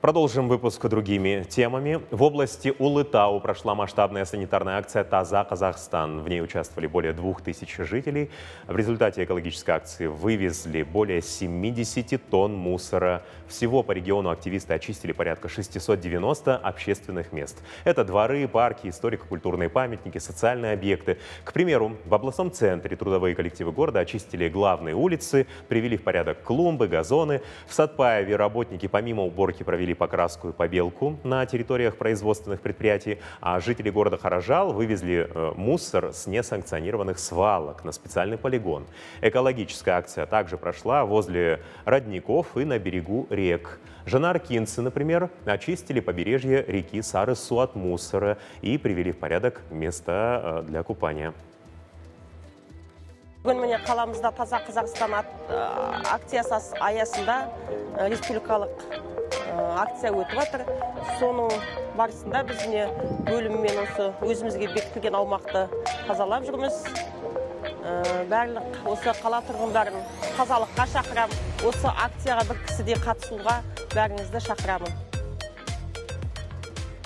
Продолжим выпуск другими темами. В области Улытау прошла масштабная санитарная акция «Таза Казахстан». В ней участвовали более 2000 жителей. В результате экологической акции вывезли более 70 тонн мусора. Всего по региону активисты очистили порядка 690 общественных мест. Это дворы, парки, историко-культурные памятники, социальные объекты. К примеру, в областном центре трудовые коллективы города очистили главные улицы, привели в порядок клумбы, газоны. В Сатпаеве работники помимо уборки провели покраску и побелку на территориях производственных предприятий, а жители города Каражал вывезли мусор с несанкционированных свалок на специальный полигон. Экологическая акция также прошла возле родников и на берегу рек. Жанааркинцы, например, очистили побережье реки Сарысу от мусора и привели в порядок места для купания. Бүгін міне қаламызда таза Қазақстан акциясы аясында республикалық акция өтіп отыр. Соның барысында біз міне бөліммен осы өзімізге бекітілген аумақты тазалап жүрміз. Барлық осы қала тұрғындарын тазалыққа шақырам. Осы акцияға бір кісідей қатысуға бәріңізді шақырамын.